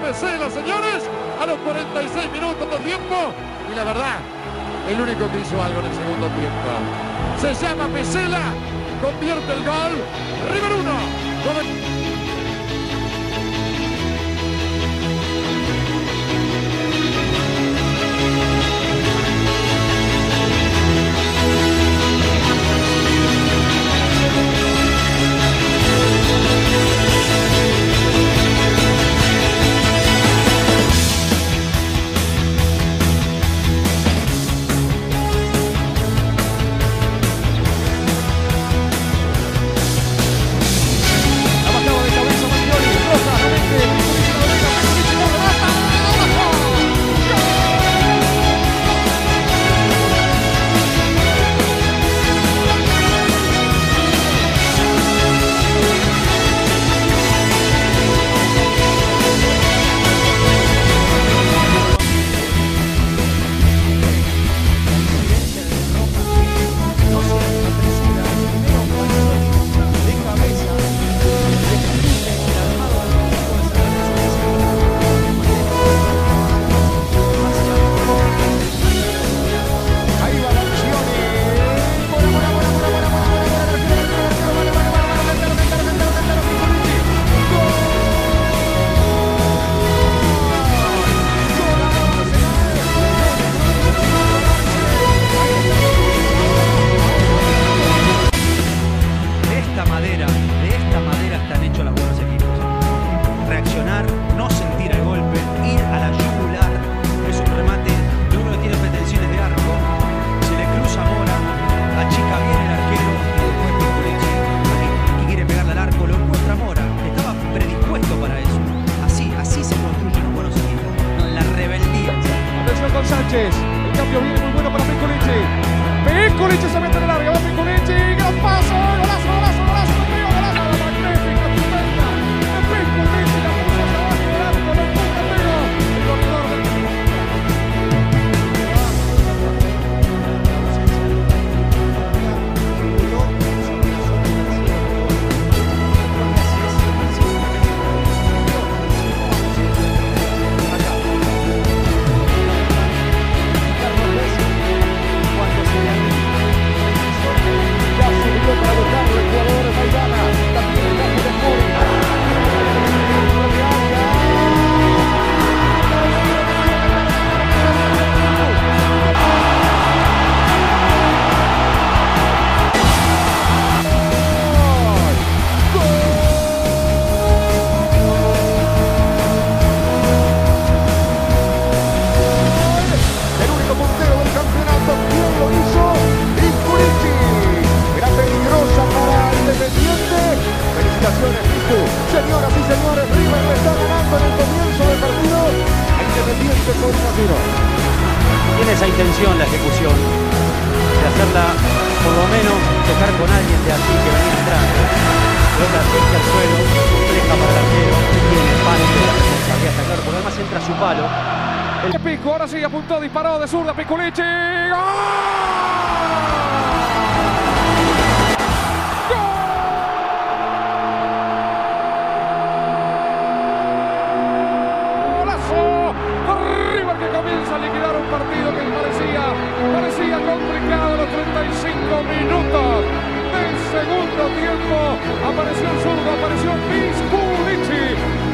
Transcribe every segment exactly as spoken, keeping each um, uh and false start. Pesela, señores, a los cuarenta y seis minutos de tiempo. Y la verdad, el único que hizo algo en el segundo tiempo. Se llama Pesela, convierte el gol. River uno. Con... Sánchez, el cambio viene muy bueno para Pisculichi. Pisculichi se mete en el área, va Pisculichi, gran paso, golazo, golazo, golazo, tío, golazo, la magnífica estupenda de Pisculichi, la puso hasta abajo del arco, lo empuja, pero el doctor del señoras y señores, River le está ganando en el comienzo del partido a Independiente con uno a cero. Tiene esa intención la ejecución, de hacerla, por lo menos, tocar con alguien de aquí que venía entrando. Pelota afecta al suelo, fleja para el arquero, tiene parte de la responsabilidad, está claro, porque además entra su palo. El pico, ahora sí, apuntó, disparó de zurda, Pisculichi. ¡Gol! Partido que parecía, parecía complicado. Los treinta y cinco minutos del segundo tiempo apareció el zurdo, apareció Pisculichi,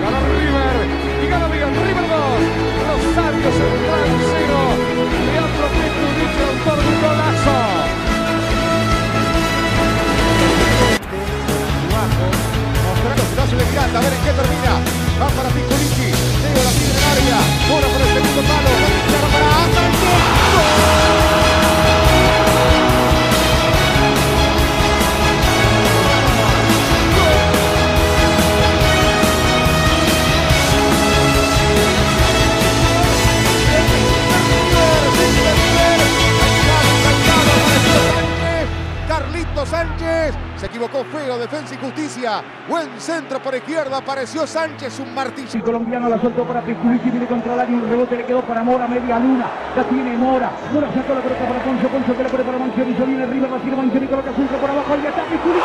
gana River y gana bien. River dos, Rosario Central cero, Leonardo Pisculichi, autor de un golazo. A ver en qué termina, va para Pisculichi, Leo la tiene en el área, Mora por el segundo palo, va a tirar para Sánchez, ¡gol! Sánchez, se equivocó feo, defensa y justicia, buen centro por izquierda, apareció Sánchez, un martillo. El colombiano la soltó para Pisculichi, viene contra el área, un rebote le quedó para Mora, media luna, la tiene Mora, Mora sacó la pelota para Poncho, Poncho que la pelota para Manchón, y se viene arriba, la tira Manchón y coloca centro por abajo, y está Pisculichi.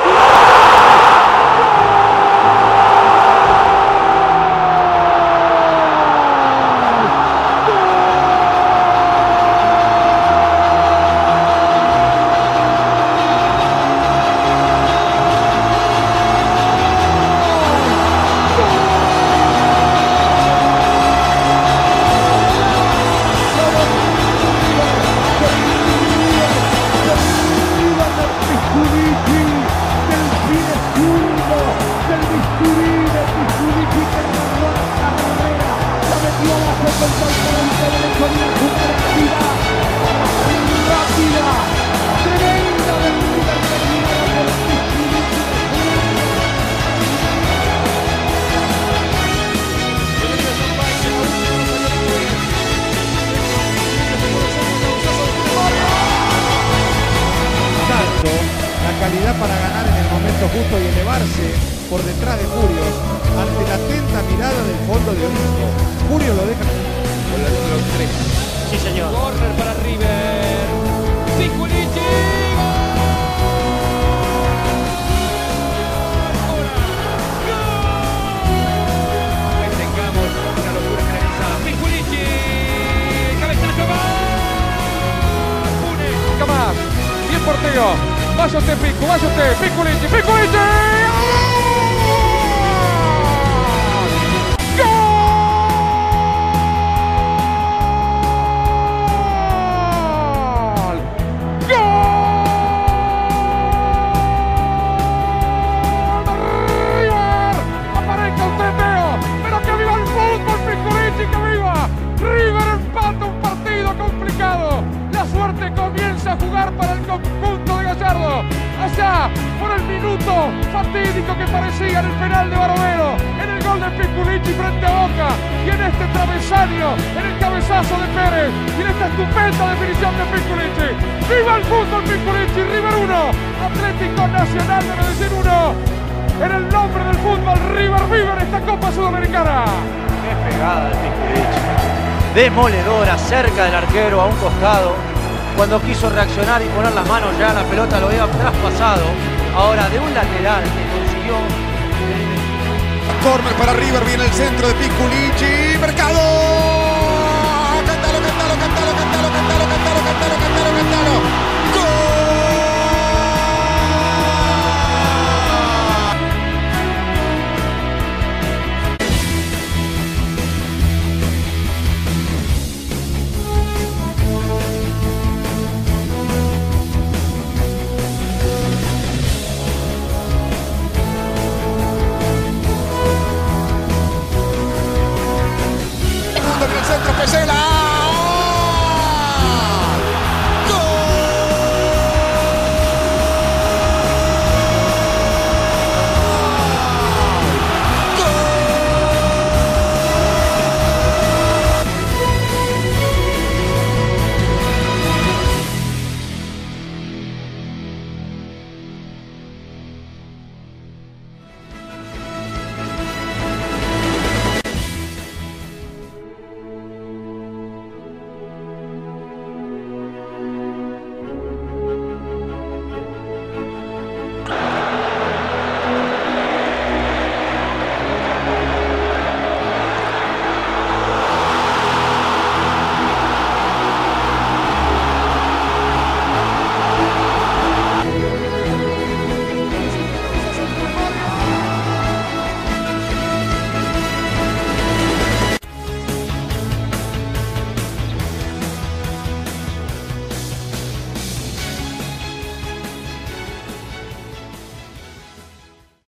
momento justo y elevarse por detrás de Murio ante la atenta mirada del fondo de Olimpo. Murio lo deja con la número tres. Sí, señor. Corner para River. Pisculichi. Portillo, vaya usted Pico, vaya usted, Pisculichi, Pisculichi. ¡Gol! ¡Gol! ¡Gol! ¡River! Aparezca usted, Teo, pero que viva el fútbol, Pisculichi, que viva. River empata un partido complicado. La suerte comienza a jugar para el conjunto de Gallardo. Allá, por el minuto fatídico que parecía en el penal de Barovero, en el gol de Pisculichi frente a Boca, y en este travesaño, en el cabezazo de Pérez, y en esta estupenda definición de Pisculichi. ¡Viva el fútbol, Pisculichi! River uno, Atlético Nacional debe decir uno. En el nombre del fútbol, River vive en esta Copa Sudamericana. ¡Qué pegada de Pisculichi! Demoledora, cerca del arquero, a un costado. Cuando quiso reaccionar y poner las manos ya, la pelota lo había traspasado. Ahora de un lateral que consiguió. Corner para River, viene el centro de Pisculichi. Mercado.